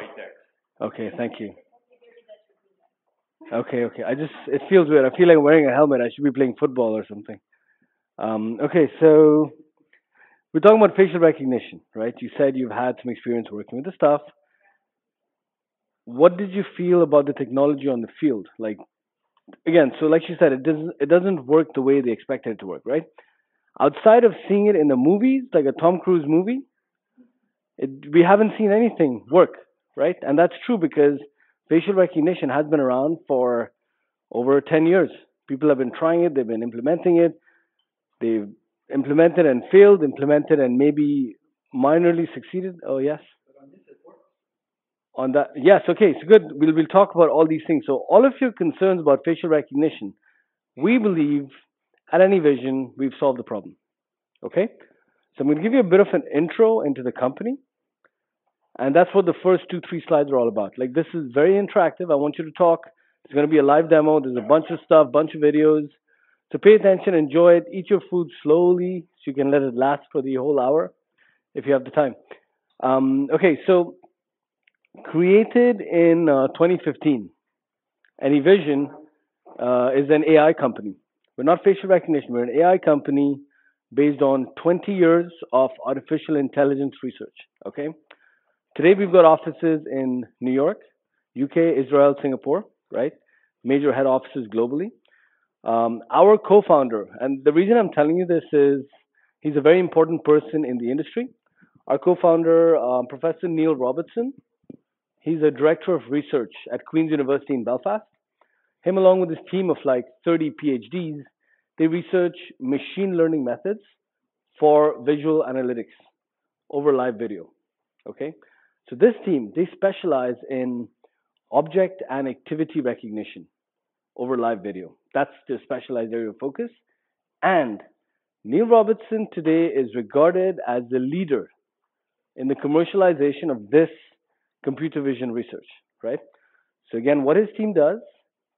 right there. Okay, thank you. Okay. It feels weird. I feel like I'm wearing a helmet. I should be playing football or something. Okay, so we're talking about facial recognition, right? You said you've had some experience working with the stuff. What did you feel about the technology on the field? Like, again, so like she said, it doesn't work the way they expected it to work, right? Outside of seeing it in the movies, like a Tom Cruise movie, we haven't seen anything work, right? And that's true because facial recognition has been around for over 10 years. People have been trying it. They've been implementing it. They've implemented and failed, implemented and maybe minorly succeeded. Oh, yes. But on this report? On that, yes. Okay, so good. We'll talk about all these things. So all of your concerns about facial recognition, we believe at AnyVision, we've solved the problem. Okay? So I'm going to give you a bit of an intro into the company. And that's what the first 2-3 slides are all about. Like, this is very interactive. I want you to talk. There's going to be a live demo. There's a bunch of stuff, bunch of videos. So pay attention, enjoy it. Eat your food slowly so you can let it last for the whole hour if you have the time. Okay, so created in 2015, AnyVision is an AI company. We're not facial recognition. We're an AI company based on 20 years of artificial intelligence research, okay? Today, we've got offices in New York, UK, Israel, Singapore, right? Major head offices globally. Our co-founder, and the reason I'm telling you this is he's a very important person in the industry. Our co-founder, Professor Neil Robertson, he's a director of research at Queen's University in Belfast. Him along with his team of like 30 PhDs, they research machine learning methods for visual analytics over live video, okay? So this team, they specialize in object and activity recognition over live video. That's their specialized area of focus. And Neil Robertson today is regarded as the leader in the commercialization of this computer vision research, right? So again, what his team does,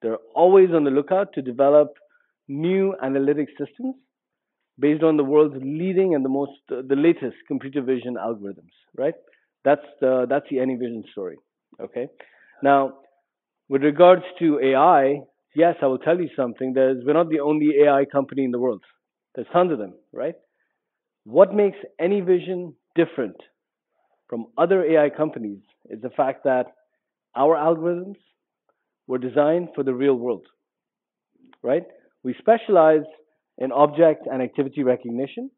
they're always on the lookout to develop new analytic systems based on the world's leading and the latest computer vision algorithms, right? That's the AnyVision story, okay? Now, with regards to AI, yes, I will tell you something. We're not the only AI company in the world. There's tons of them, right? What makes AnyVision different from other AI companies is the fact that our algorithms were designed for the real world, right? We specialize in object and activity recognition,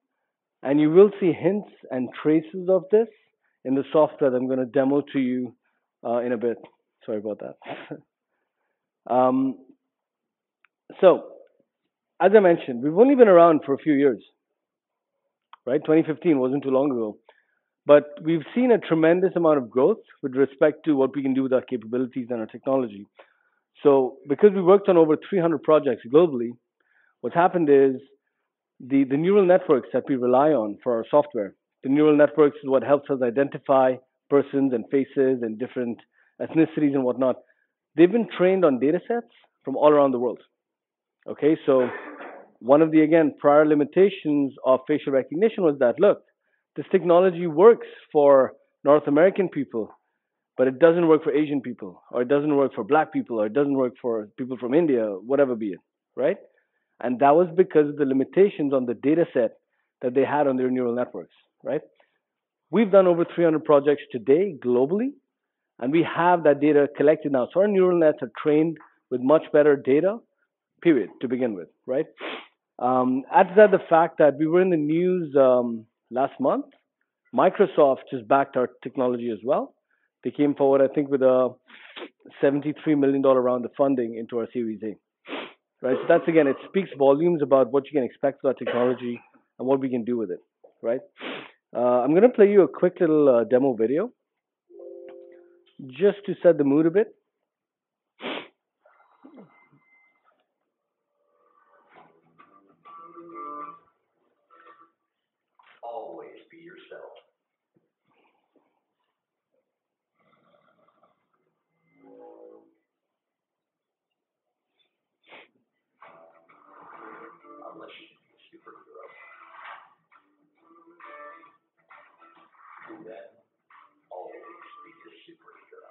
and you will see hints and traces of this in the software that I'm going to demo to you in a bit. Sorry about that. So, as I mentioned, we've only been around for a few years, right? 2015 wasn't too long ago. But we've seen a tremendous amount of growth with respect to what we can do with our capabilities and our technology. So, because we worked on over 300 projects globally, what's happened is the neural networks that we rely on for our software, the neural networks is what helps us identify persons and faces and different ethnicities and whatnot. They've been trained on data sets from all around the world. Okay, so one of the, again, prior limitations of facial recognition was that, look, this technology works for North American people, but it doesn't work for Asian people, or it doesn't work for Black people, or it doesn't work for people from India, whatever be it, right? And that was because of the limitations on the data set that they had on their neural networks. Right? We've done over 300 projects today globally, and we have that data collected now. So our neural nets are trained with much better data, period, to begin with, right? Add to that the fact that we were in the news last month. Microsoft just backed our technology as well. They came forward, I think, with a $73 million round of funding into our Series A. Right? So that's, again, it speaks volumes about what you can expect with our technology and what we can do with it, right? I'm going to play you a quick little demo video just to set the mood a bit. Always be yourself. Unless you're a superhero. Then always be a superhero.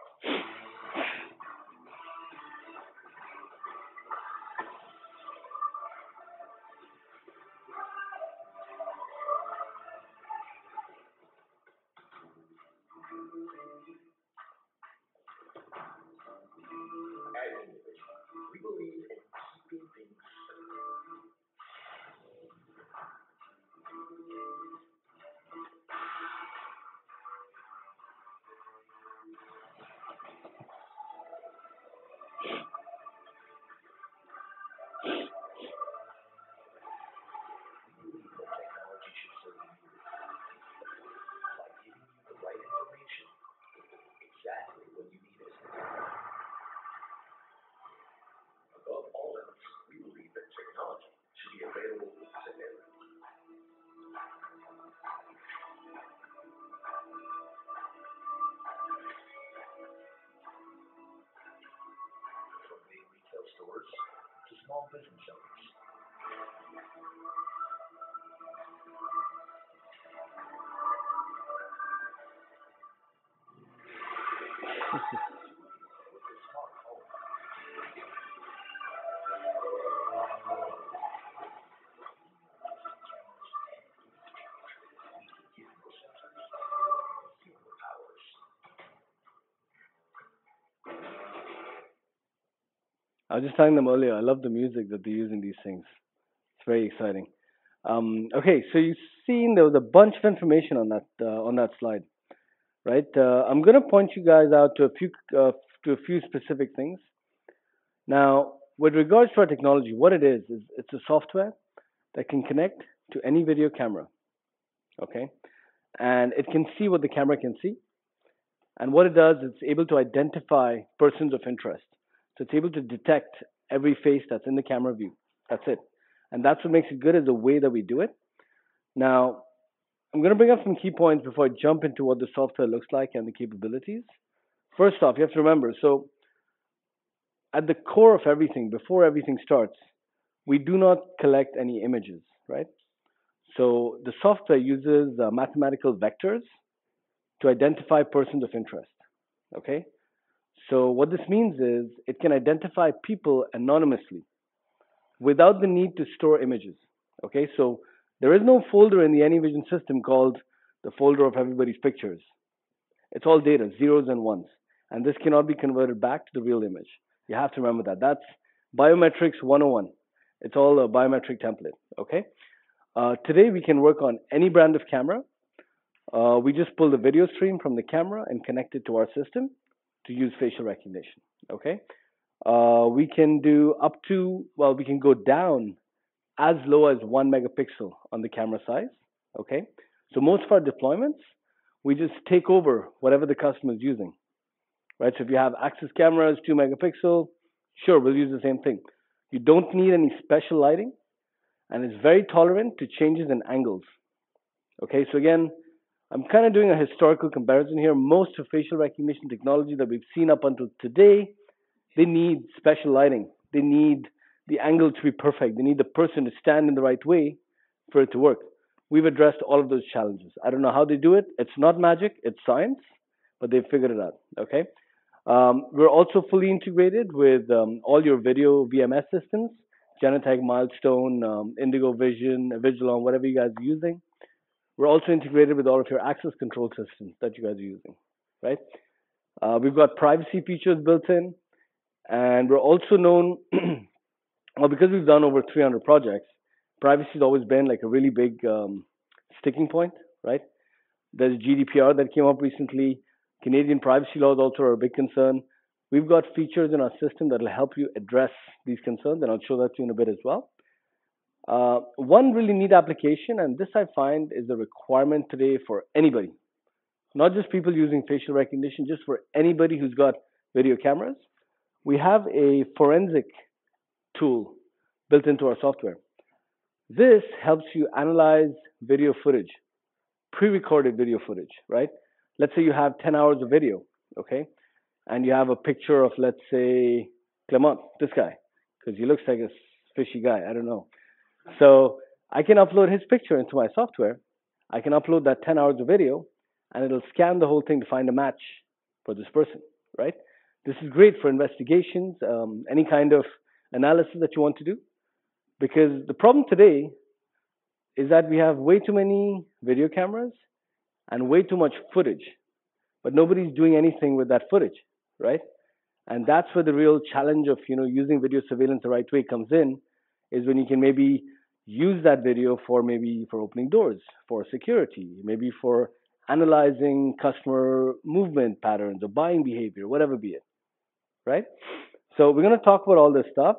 I was just telling them earlier, I love the music that they use in these things. It's very exciting. Okay, so you've seen there was a bunch of information on that slide, right? I'm going to point you guys out to a few specific things. Now, with regards to our technology, what it is it's a software that can connect to any video camera, okay? And it can see what the camera can see. And what it does, it's able to identify persons of interest. So it's able to detect every face that's in the camera view. That's it. And that's what makes it good is the way that we do it. Now, I'm going to bring up some key points before I jump into what the software looks like and the capabilities. First off, you have to remember, so at the core of everything, before everything starts, we do not collect any images, right? So the software uses mathematical vectors to identify persons of interest, okay? So what this means is it can identify people anonymously without the need to store images. Okay, so there is no folder in the AnyVision system called the folder of everybody's pictures. It's all data, zeros and ones. And this cannot be converted back to the real image. You have to remember that. That's biometrics 101. It's all a biometric template. Okay, today we can work on any brand of camera. We just pull the video stream from the camera and connect it to our system to use facial recognition, okay? We can do up to, well, we can go down as low as 1 megapixel on the camera size, okay? So most of our deployments, we just take over whatever the customer is using, right? So if you have Axis cameras, 2 megapixel, sure, we'll use the same thing. You don't need any special lighting, and it's very tolerant to changes in angles, okay? So again, I'm kind of doing a historical comparison here. Most of facial recognition technology that we've seen up until today, they need special lighting. They need the angle to be perfect. They need the person to stand in the right way for it to work. We've addressed all of those challenges. I don't know how they do it. It's not magic, it's science, but they've figured it out, okay? We're also fully integrated with all your video VMS systems, Genetec, Milestone, Indigo Vision, Avigilon, whatever you guys are using. We're also integrated with all of your access control systems that you guys are using, right? We've got privacy features built in, and we're also known, well, because we've done over 300 projects, privacy has always been like a really big sticking point, right? There's GDPR that came up recently. Canadian privacy laws also are a big concern. We've got features in our system that will help you address these concerns, and I'll show that to you in a bit as well. One really neat application, and this I find is a requirement today for anybody, not just people using facial recognition, just for anybody who's got video cameras. We have a forensic tool built into our software. This helps you analyze video footage, pre-recorded video footage, right? Let's say you have 10 hours of video, okay? And you have a picture of, let's say, Clement, this guy, because he looks like a fishy guy, I don't know. So I can upload his picture into my software. I can upload that 10 hours of video, and it'll scan the whole thing to find a match for this person, right? This is great for investigations, any kind of analysis that you want to do, because the problem today is that we have way too many video cameras and way too much footage, but nobody's doing anything with that footage, right? And that's where the real challenge of, you know, using video surveillance the right way comes in, is when you can maybe use that video for maybe for opening doors, for security, maybe for analyzing customer movement patterns or buying behavior, whatever be it, right? So we're going to talk about all this stuff.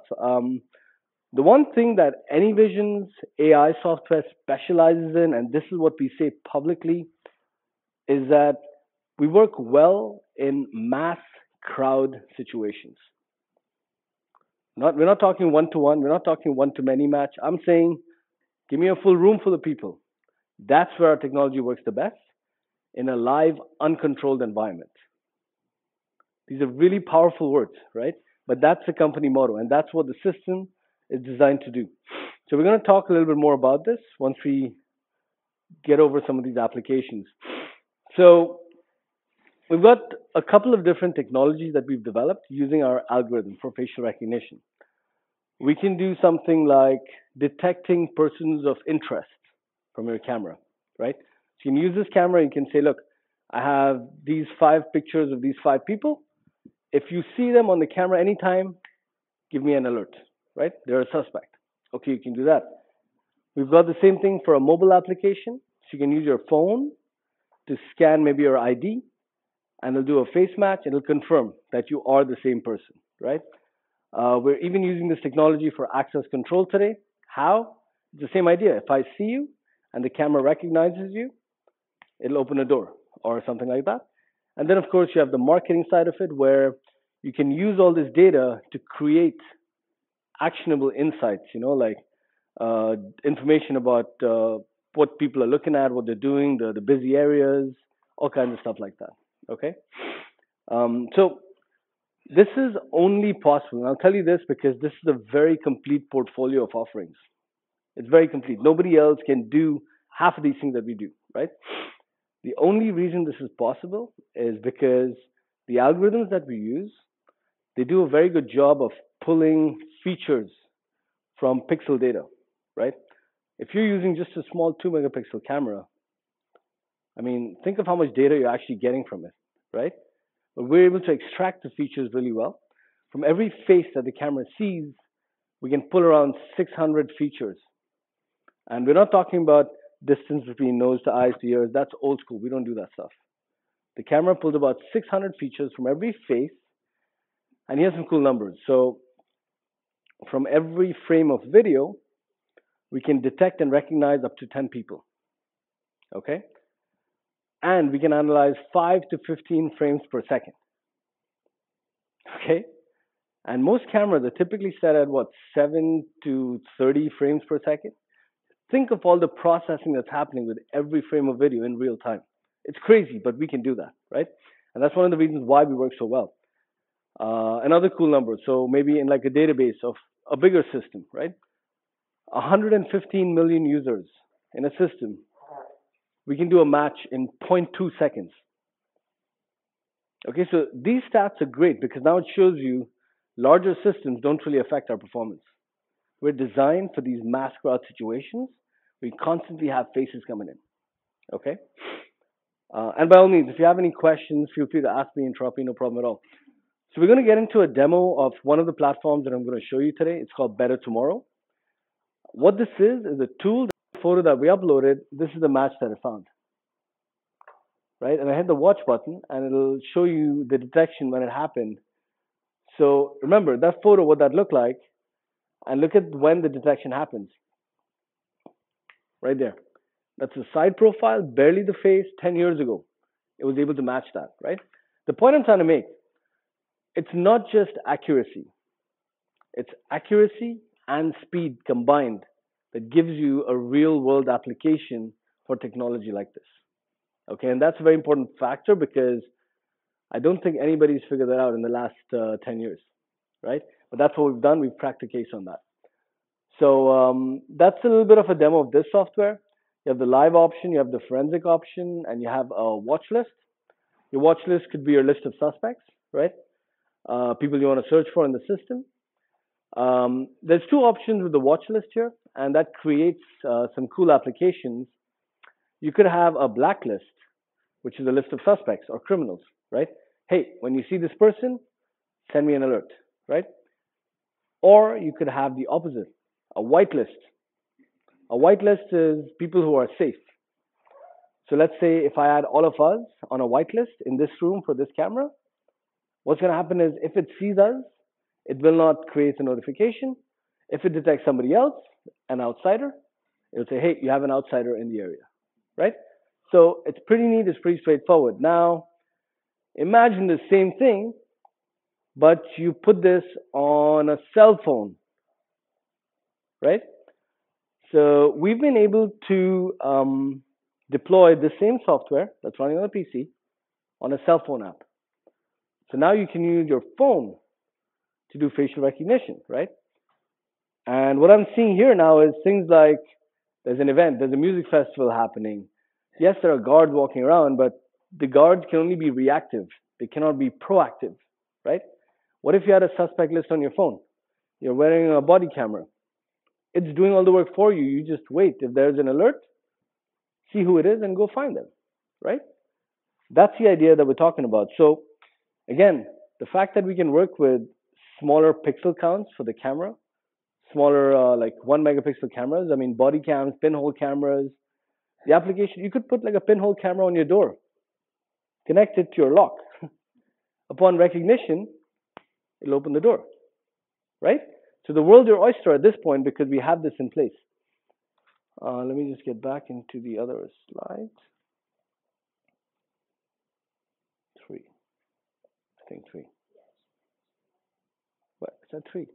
The one thing that AnyVision's AI software specializes in, and this is what we say publicly, is that we work well in mass crowd situations. We're not talking one-to-one. We're not talking one-to-many match. I'm saying, give me a full room full of people. That's where our technology works the best, in a live, uncontrolled environment. These are really powerful words, right? But that's the company motto, and that's what the system is designed to do. So we're going to talk a little bit more about this once we get over some of these applications. So we've got a couple of different technologies that we've developed using our algorithm for facial recognition. We can do something like detecting persons of interest from your camera, right? So you can use this camera and you can say, look, I have these 5 pictures of these 5 people. If you see them on the camera anytime, give me an alert, right? They're a suspect. Okay, you can do that. We've got the same thing for a mobile application. So you can use your phone to scan maybe your ID, and it'll do a face match, and it'll confirm that you are the same person, right? We're even using this technology for access control today. How? It's the same idea. If I see you and the camera recognizes you, it'll open a door or something like that. And then, of course, you have the marketing side of it, where you can use all this data to create actionable insights, you know, like information about what people are looking at, what they're doing, the busy areas, all kinds of stuff like that. Okay, so this is only possible, and I'll tell you this because this is a very complete portfolio of offerings. It's very complete. Nobody else can do half of these things that we do, right? The only reason this is possible is because the algorithms that we use, they do a very good job of pulling features from pixel data, right? If you're using just a small 2-megapixel camera, I mean, think of how much data you're actually getting from it, right? But we're able to extract the features really well. From every face that the camera sees, we can pull around 600 features. And we're not talking about distance between nose to eyes to ears. That's old school. We don't do that stuff. The camera pulled about 600 features from every face. And here's some cool numbers. So from every frame of video, we can detect and recognize up to 10 people, okay? And we can analyze 5 to 15 frames per second, okay? And most cameras are typically set at, what, 7 to 30 frames per second? Think of all the processing that's happening with every frame of video in real time. It's crazy, but we can do that, right? And that's one of the reasons why we work so well. Another cool number, so maybe in like a database of a bigger system, right? 115 million users in a system. We can do a match in 0.2 seconds. Okay, so these stats are great because now it shows you larger systems don't really affect our performance. We're designed for these mass crowd situations. We constantly have faces coming in, okay? And by all means, if you have any questions, feel free to ask me, interrupt me, no problem at all. So we're going to get into a demo of one of the platforms that I'm going to show you today. It's called Better Tomorrow. What this is a tool. Photo that we uploaded, this is the match that I found, right? And I hit the watch button and it'll show you the detection when it happened. So remember that photo, what that looked like, and look at when the detection happens. Right there. That's the side profile, barely the face, 10 years ago. It was able to match that, right? The point I'm trying to make, it's not just accuracy. It's accuracy and speed combined that gives you a real-world application for technology like this. Okay, and that's a very important factor because I don't think anybody's figured that out in the last 10 years, right? But that's what we've done. We've cracked the case on that. So that's a little bit of a demo of this software. You have the live option, you have the forensic option, and you have a watch list. Your watch list could be your list of suspects, right? People you want to search for in the system. There's 2 options with the watch list here, and that creates some cool applications. You could have a blacklist, which is a list of suspects or criminals, right? Hey, when you see this person, send me an alert, right? Or you could have the opposite, a whitelist. A whitelist is people who are safe. So let's say if I add all of us on a whitelist in this room for this camera, what's going to happen is if it sees us, It will not create a notification. If it detects somebody else, an outsider, it'll say, hey, you have an outsider in the area, right? So it's pretty neat, it's pretty straightforward. Now, imagine the same thing, but you put this on a cell phone, right? So we've been able to deploy the same software that's running on a PC on a cell phone app. So now you can use your phone to do facial recognition, right? And what I'm seeing here now is things like there's an event, there's a music festival happening. Yes, there are guards walking around, but the guards can only be reactive. They cannot be proactive, right? What if you had a suspect list on your phone? You're wearing a body camera. It's doing all the work for you. You just wait. If there's an alert, see who it is and go find them, right? That's the idea that we're talking about. So again, the fact that we can work with smaller pixel counts for the camera, smaller like 1 megapixel cameras, I mean body cams, pinhole cameras, the application, you could put like a pinhole camera on your door, connect it to your lock. Upon recognition, it'll open the door, right? So the world's your oyster at this point because we have this in place. Let me just get back into the other slide. 3. I think 3. What? Is that 3?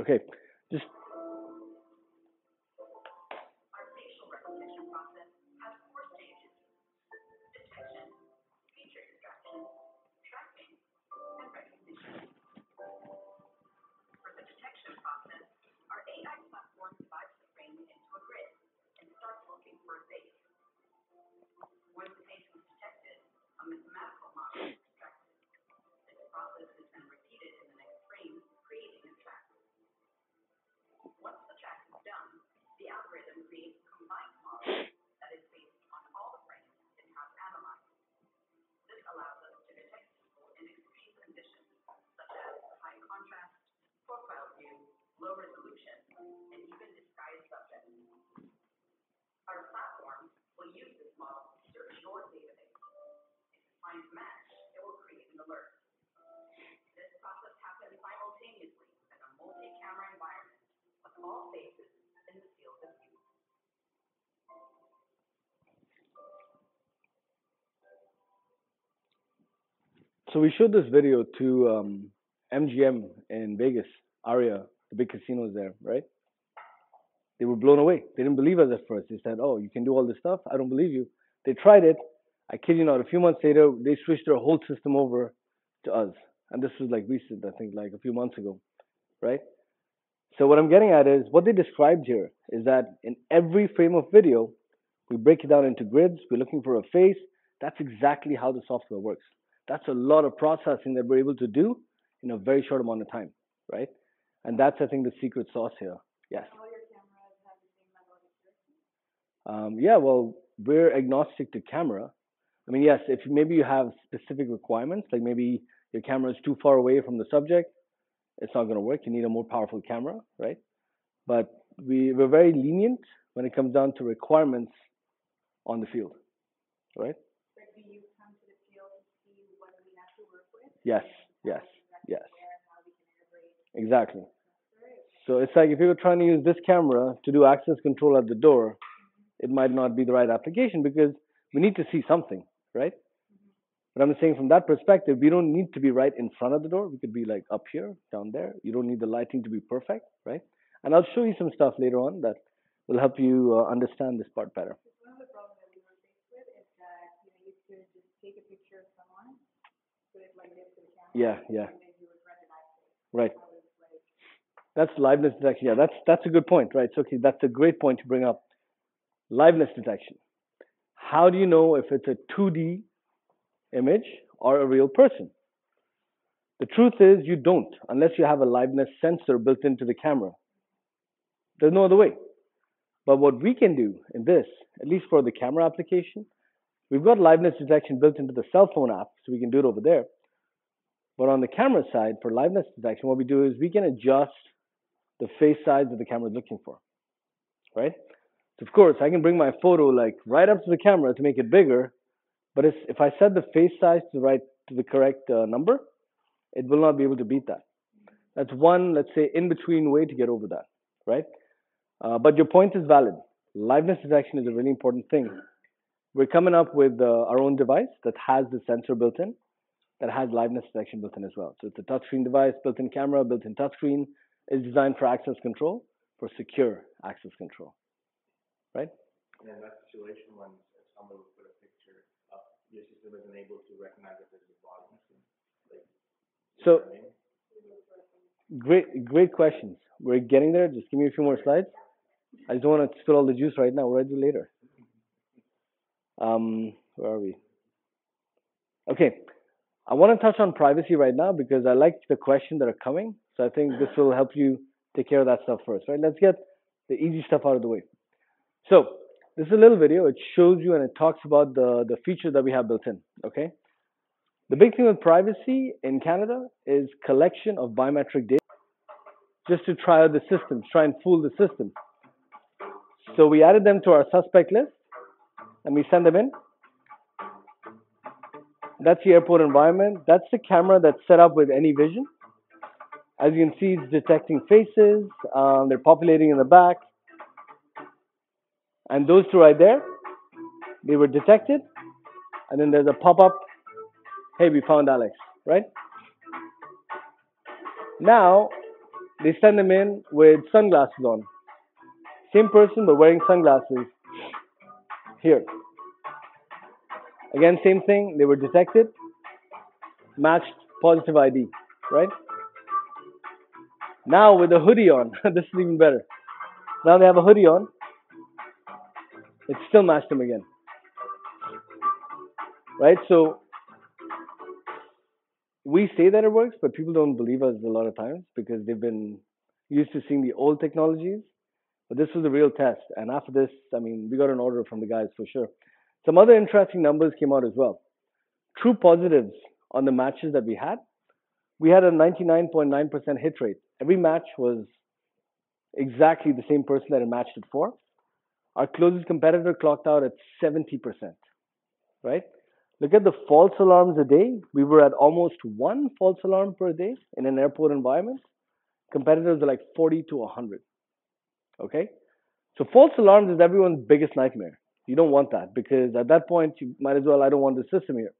Okay. Just So we showed this video to MGM in Vegas, Aria, the big casinos there, right? They were blown away. They didn't believe us at first. They said, oh, you can do all this stuff? I don't believe you. They tried it. I kid you not, a few months later, they switched their whole system over to us. And this was like recent, I think, like a few months ago, right? So what I'm getting at is what they described here is that in every frame of video, we break it down into grids. We're looking for a face. That's exactly how the software works. That's a lot of processing that we're able to do in a very short amount of time, right? And that's, I think, the secret sauce here. Yes. Yeah, well, we're agnostic to camera. I mean, yes, if maybe you have specific requirements, like maybe your camera is too far away from the subject, it's not going to work. You need a more powerful camera, right? But we're very lenient when it comes down to requirements on the field, right? Yes, yes, yes. Exactly. So it's like if you were trying to use this camera to do access control at the door, it might not be the right application because we need to see something, right? But I'm saying from that perspective, we don't need to be right in front of the door. We could be like up here, down there. You don't need the lighting to be perfect, right? And I'll show you some stuff later on that will help you understand this part better. Yeah, yeah. Right. That's liveness detection. Yeah, that's a good point, right? So, okay, that's a great point to bring up. Liveness detection. How do you know if it's a 2D image or a real person? The truth is you don't, unless you have a liveness sensor built into the camera. There's no other way. But what we can do in this, at least for the camera application, we've got liveness detection built into the cell phone app, so we can do it over there. But on the camera side, for liveness detection, what we do is we can adjust the face size that the camera is looking for, right? So of course, I can bring my photo like right up to the camera to make it bigger, But if I set the face size to the correct number, it will not be able to beat that. That's one, let's say, in-between way to get over that, right? But your point is valid. Liveness detection is a really important thing. We're coming up with our own device that has the sensor built in, that has liveness detection built in as well. So it's a touchscreen device, built-in camera, built-in touchscreen. It's designed for access control, for secure access control, right? And in that situation, when someone would put a picture up, your system isn't able to recognize it as a body. So, great questions. We're getting there. Just give me a few more slides. I just don't want to spill all the juice right now. We'll do later. Where are we? Okay. I want to touch on privacy right now because I like the questions that are coming. So I think this will help you take care of that stuff first, right? Let's get the easy stuff out of the way. So this is a little video. It shows you and it talks about the feature that we have built in, okay? The big thing with privacy in Canada is collection of biometric data just to try out the system, try and fool the system. So we added them to our suspect list and we send them in. That's the airport environment. That's the camera that's set up with AnyVision. As you can see, it's detecting faces. They're populating in the back. And those two right there, they were detected. And then there's a pop-up. Hey, we found Alex, right? Now, they send them in with sunglasses on. Same person, but wearing sunglasses. Here. Again, same thing. They were detected, matched, positive ID, right? Now with a hoodie on, this is even better. Now they have a hoodie on. It still matched them again, right? So we say that it works, but people don't believe us a lot of times because they've been used to seeing the old technologies. But this was a real test. And after this, I mean, we got an order from the guys for sure. Some other interesting numbers came out as well. True positives on the matches that we had a 99.9% hit rate. Every match was exactly the same person that it matched it for. Our closest competitor clocked out at 70%, right? Look at the false alarms a day. We were at almost one false alarm per day in an airport environment. Competitors are like 40 to 100, okay? So false alarms is everyone's biggest nightmare. You don't want that because at that point, you might as well, I don't want the system here,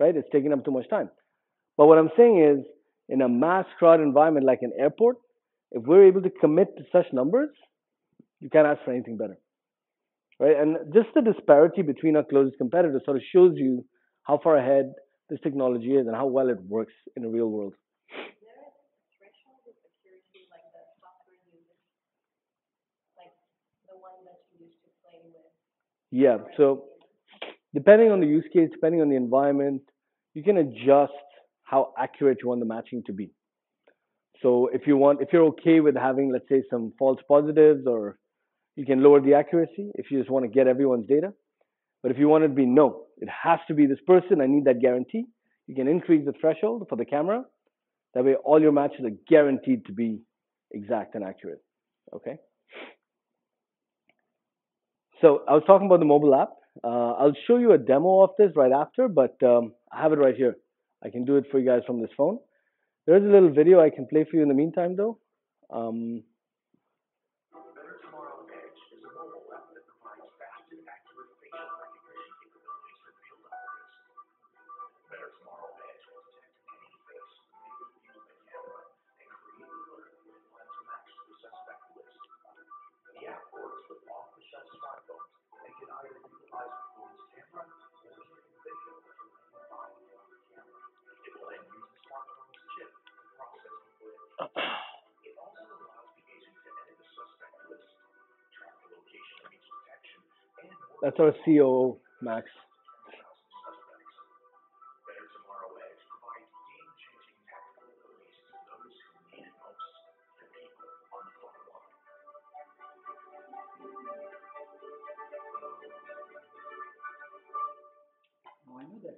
right? It's taking up too much time. But what I'm saying is in a mass crowd environment like an airport, if we're able to commit to such numbers, you can't ask for anything better, right? And just the disparity between our closest competitors sort of shows you how far ahead this technology is and how well it works in the real world. Is there a threshold of security like the software users, like the one that you used to play with? Yeah, so depending on the use case, depending on the environment, you can adjust how accurate you want the matching to be. So if you're okay with having, let's say, some false positives, or you can lower the accuracy if you just want to get everyone's data. But if you want it to be, no, it has to be this person, I need that guarantee. You can increase the threshold for the camera. That way all your matches are guaranteed to be exact and accurate, okay? So I was talking about the mobile app. I'll show you a demo of this right after, but I have it right here. I can do it for you guys from this phone. There's a little video I can play for you in the meantime, though. Better Tomorrow Edge is a mobile app that provides fast and accurate facial recognition capabilities for real life. Better Tomorrow Edge will detect any face, use the camera, and create an alert that lets match the suspect list. The app works with off-the-shelf smartphones and can either utilize the phone's camera or human vision from the body of the camera. It will then use the smartphone's chip to process the footage. It also allows the agent to edit the suspect list, track the location of each detection, and that's our COO, Max.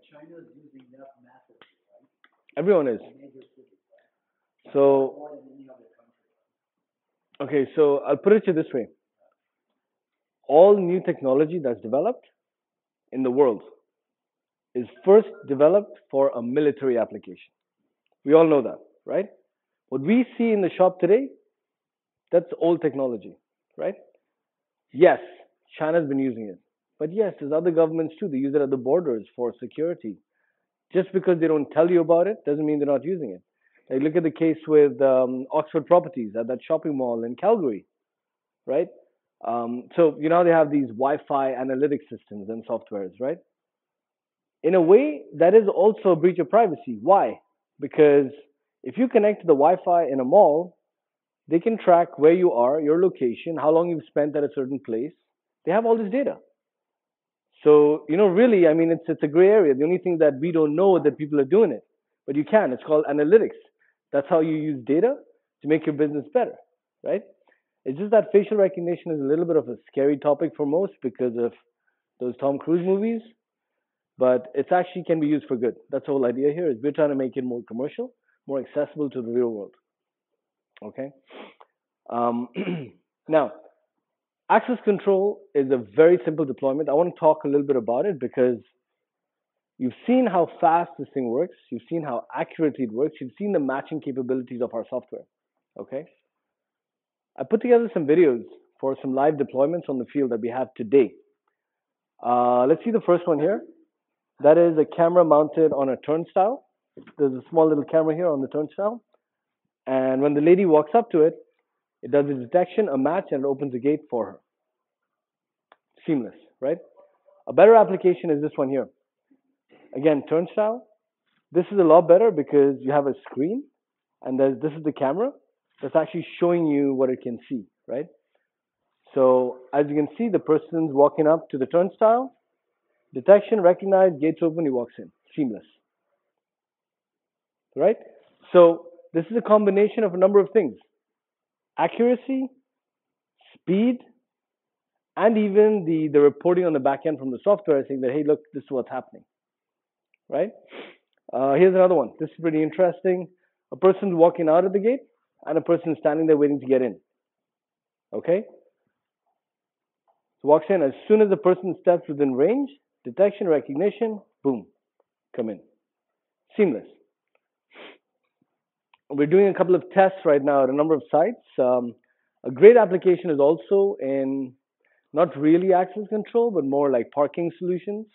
China is using that massively, right? Everyone is. So, okay, so I'll put it to you this way. All new technology that's developed in the world is first developed for a military application. We all know that, right? What we see in the shop today, that's old technology, right? Yes, China's been using it. But yes, there's other governments too. They use it at the borders for security. Just because they don't tell you about it doesn't mean they're not using it. Like look at the case with Oxford Properties at that shopping mall in Calgary, right? So you know they have these Wi-Fi analytic systems and softwares, right? In a way, that is also a breach of privacy. Why? Because if you connect to the Wi-Fi in a mall, they can track where you are, your location, how long you've spent at a certain place. They have all this data. So, you know, really, I mean, it's a gray area. The only thing that we don't know that people are doing it, but you can. It's called analytics. That's how you use data to make your business better, right? It's just that facial recognition is a little bit of a scary topic for most because of those Tom Cruise movies, but it actually can be used for good. That's the whole idea here is we're trying to make it more commercial, more accessible to the real world, okay? Now, access control is a very simple deployment. I want to talk a little bit about it because you've seen how fast this thing works. You've seen how accurately it works. You've seen the matching capabilities of our software, okay? I put together some videos for some live deployments on the field that we have today. Let's see the first one here. That is a camera mounted on a turnstile. There's a small little camera here on the turnstile. And when the lady walks up to it, it does a detection, a match, and it opens a gate for her. Seamless, right? A better application is this one here. Again, turnstile. This is a lot better because you have a screen, and this is the camera that's actually showing you what it can see, right? So as you can see, the person's walking up to the turnstile. Detection, recognize, gates open, he walks in. Seamless, right? So this is a combination of a number of things. Accuracy, speed, and even the reporting on the back end from the software saying that, hey, look, this is what's happening, right? Here's another one. This is pretty interesting. A person's walking out of the gate and a person standing there waiting to get in, okay? So walks in. As soon as the person steps within range, detection, recognition, boom, come in. Seamless. We're doing a couple of tests right now at a number of sites. A great application is also in not really access control, but more like parking solutions.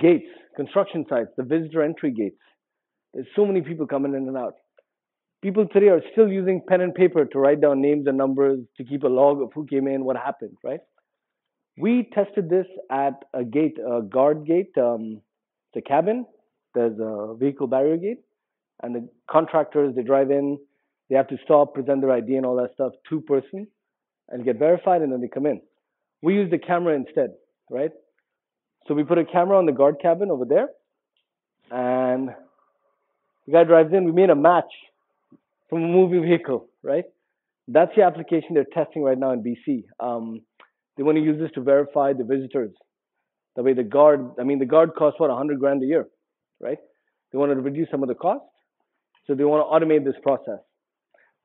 Gates, construction sites, the visitor entry gates. There's so many people coming in and out. People today are still using pen and paper to write down names and numbers, to keep a log of who came in, what happened, right? We tested this at a gate, a guard gate. It's a cabin. There's a vehicle barrier gate. And the contractors, they drive in, they have to stop, present their ID and all that stuff to person and get verified, and then they come in. We use the camera instead, right? So we put a camera on the guard cabin over there, and the guy drives in. We made a match from a moving vehicle, right? That's the application they're testing right now in BC. They want to use this to verify the visitors. That way the guard, I mean, the guard costs, what, 100 grand a year, right? They want to reduce some of the costs. So they want to automate this process.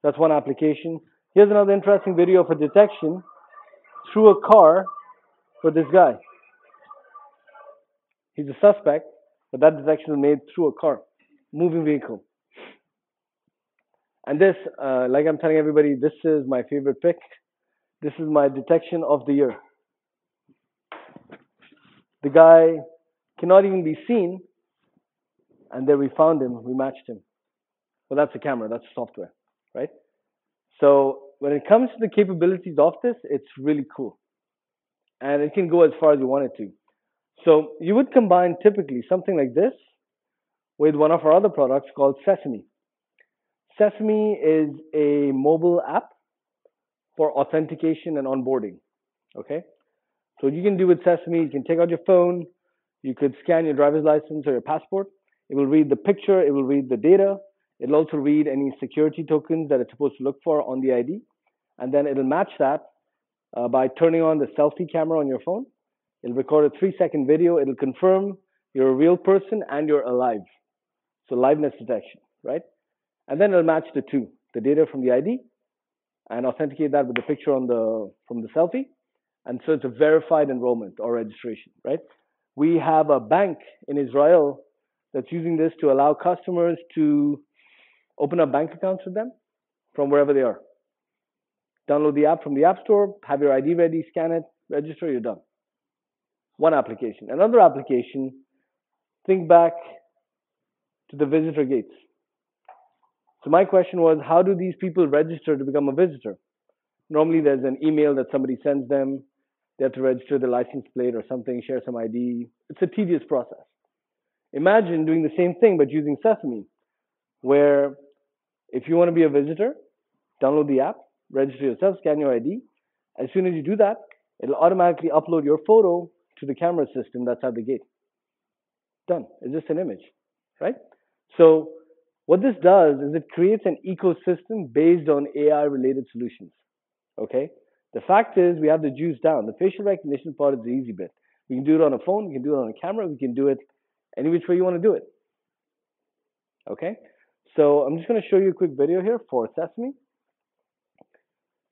That's one application. Here's another interesting video for detection through a car for this guy. He's a suspect, but that detection was made through a car, moving vehicle. And this, like I'm telling everybody, this is my favorite pick. This is my detection of the year. The guy cannot even be seen, and there we found him, we matched him. Well, that's the camera, that's the software, right? So when it comes to the capabilities of this, it's really cool. And it can go as far as you want it to. So you would combine typically something like this with one of our other products called Sesame. Sesame is a mobile app for authentication and onboarding, okay? So what you can do with Sesame, you can take out your phone, you could scan your driver's license or your passport. It will read the picture, it will read the data. It'll also read any security tokens that it's supposed to look for on the ID. And then it'll match that by turning on the selfie camera on your phone. It'll record a 3-second video. It'll confirm you're a real person and you're alive. So liveness detection, right? And then it'll match the two, the data from the ID and authenticate that with the picture on from the selfie. And so it's a verified enrollment or registration, right? We have a bank in Israel that's using this to allow customers to open up bank accounts with them from wherever they are. Download the app from the App Store, have your ID ready, scan it, register, you're done. One application. Another application, think back to the visitor gates. So my question was, how do these people register to become a visitor? Normally there's an email that somebody sends them. They have to register the license plate or something, share some ID. It's a tedious process. Imagine doing the same thing, but using Sesame, where if you want to be a visitor, download the app, register yourself, scan your ID. As soon as you do that, it'll automatically upload your photo to the camera system that's at the gate. Done. It's just an image, right? So what this does is it creates an ecosystem based on AI-related solutions, okay? The fact is we have the juice down. The facial recognition part is the easy bit. We can do it on a phone. We can do it on a camera. We can do it any which way you want to do it, okay? So I'm just going to show you a quick video here for Sesame.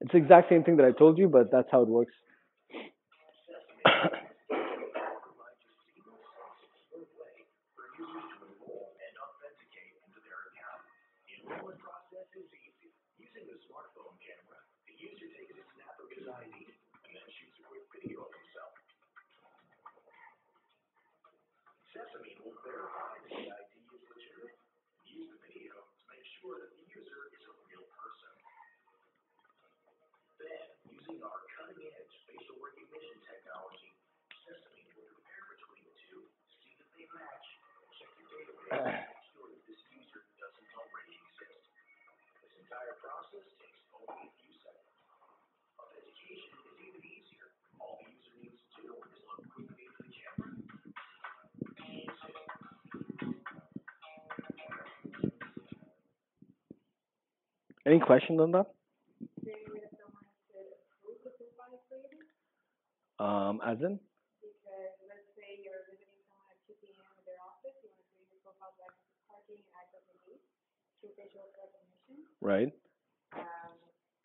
It's the exact same thing that I told you, but that's how it works. Any questions on that? As in? Because let's say you're visiting someone at 2 p.m. in their office, you want to create your profile by parking and add up the lead through facial recognition. Right.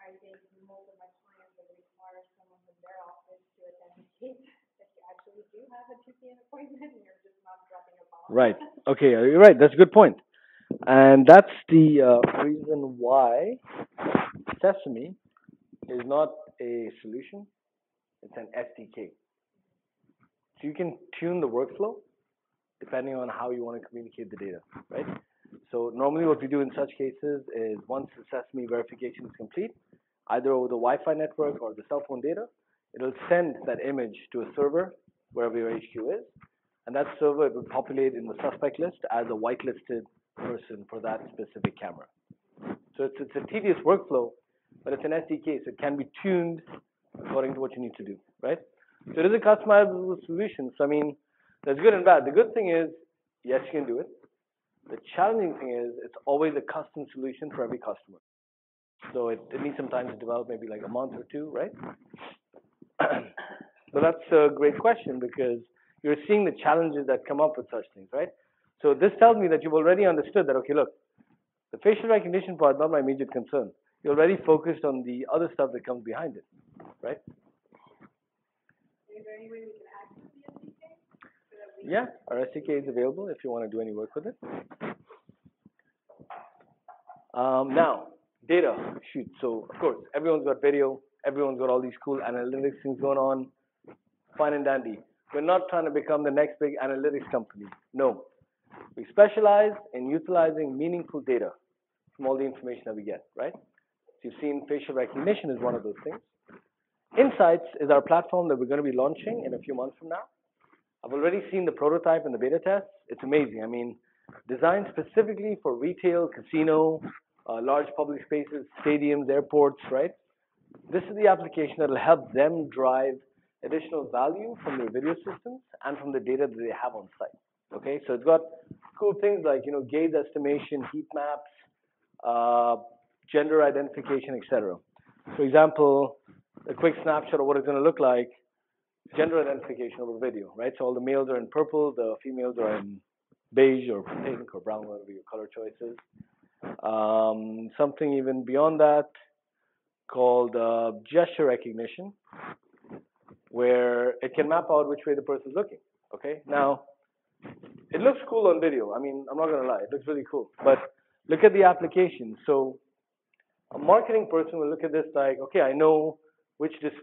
I think most of my clients would require someone from their office to authenticate that you actually do have a 2 p.m. appointment and you're just not dropping a bomb. Right. Okay, you're right. That's a good point. And that's the reason why Sesame is not a solution. It's an SDK. So you can tune the workflow depending on how you want to communicate the data, right? So normally what we do in such cases is once the Sesame verification is complete, either over the Wi-Fi network or the cell phone data, it'll send that image to a server wherever your HQ is. And that server, it will populate in the suspect list as a whitelisted person for that specific camera. So it's a tedious workflow, but it's an SDK, so it can be tuned according to what you need to do, right? So it is a customizable solution. So I mean, there's good and bad. The good thing is, yes, you can do it. The challenging thing is, it's always a custom solution for every customer. So it needs some time to develop, maybe like a month or two, right? So that's a great question because you're seeing the challenges that come up with such things, right? So this tells me that you've already understood that, okay, look, the facial recognition part is not my immediate concern. You're already focused on the other stuff that comes behind it, right? Is there any way we can access the SDK? So that we yeah, our SDK is available if you want to do any work with it. Now, data, shoot. So, of course, everyone's got video. Everyone's got all these cool analytics things going on. Fine and dandy. We're not trying to become the next big analytics company. No. We specialize in utilizing meaningful data from all the information that we get, right? So you've seen facial recognition is one of those things. Insights is our platform that we're going to be launching in a few months from now. I've already seen the prototype and the beta test. It's amazing. I mean, designed specifically for retail, casino, large public spaces, stadiums, airports, right? This is the application that will help them drive additional value from their video systems and from the data that they have on site. Okay, so it's got cool things like, you know, gaze estimation, heat maps, gender identification, etc. For example, a quick snapshot of what it's going to look like, gender identification over video, right? So all the males are in purple, the females are in beige or pink or brown, whatever your color choice is. Something even beyond that called gesture recognition, where it can map out which way the person's looking. Okay, now it looks cool on video. I mean, I'm not going to lie, it looks really cool. But look at the application. So a marketing person will look at this like, okay, I know which display